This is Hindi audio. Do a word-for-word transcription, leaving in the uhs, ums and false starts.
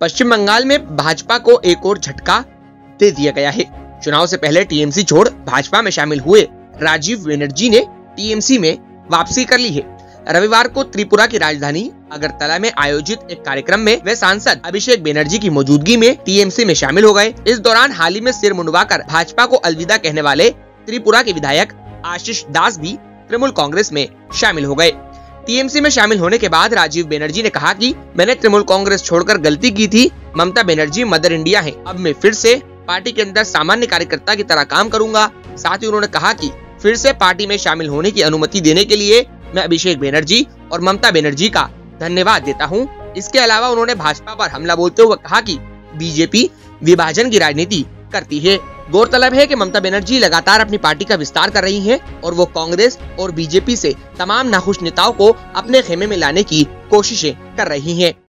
पश्चिम बंगाल में भाजपा को एक और झटका दे दिया गया है। चुनाव से पहले टीएमसी छोड़ भाजपा में शामिल हुए राजीव बनर्जी ने टीएमसी में वापसी कर ली है। रविवार को त्रिपुरा की राजधानी अगरतला में आयोजित एक कार्यक्रम में वे सांसद अभिषेक बनर्जी की मौजूदगी में टीएमसी में शामिल हो गए। इस दौरान हाल ही में सिर मुंडवाकर भाजपा को अलविदा कहने वाले त्रिपुरा के विधायक आशीष दास भी तृणमूल कांग्रेस में शामिल हो गए। टीएमसी में शामिल होने के बाद राजीव बनर्जी ने कहा कि मैंने तृणमूल कांग्रेस छोड़कर गलती की थी। ममता बनर्जी मदर इंडिया हैं। अब मैं फिर से पार्टी के अंदर सामान्य कार्यकर्ता की तरह काम करूंगा। साथ ही उन्होंने कहा कि फिर से पार्टी में शामिल होने की अनुमति देने के लिए मैं अभिषेक बनर्जी और ममता बनर्जी का धन्यवाद देता हूँ। इसके अलावा उन्होंने भाजपा पर हमला बोलते हुए कहा कि बीजेपी विभाजन की राजनीति करती है। गौरतलब है कि ममता बनर्जी लगातार अपनी पार्टी का विस्तार कर रही हैं और वो कांग्रेस और बीजेपी से तमाम नाखुश नेताओं को अपने खेमे में लाने की कोशिशें कर रही हैं।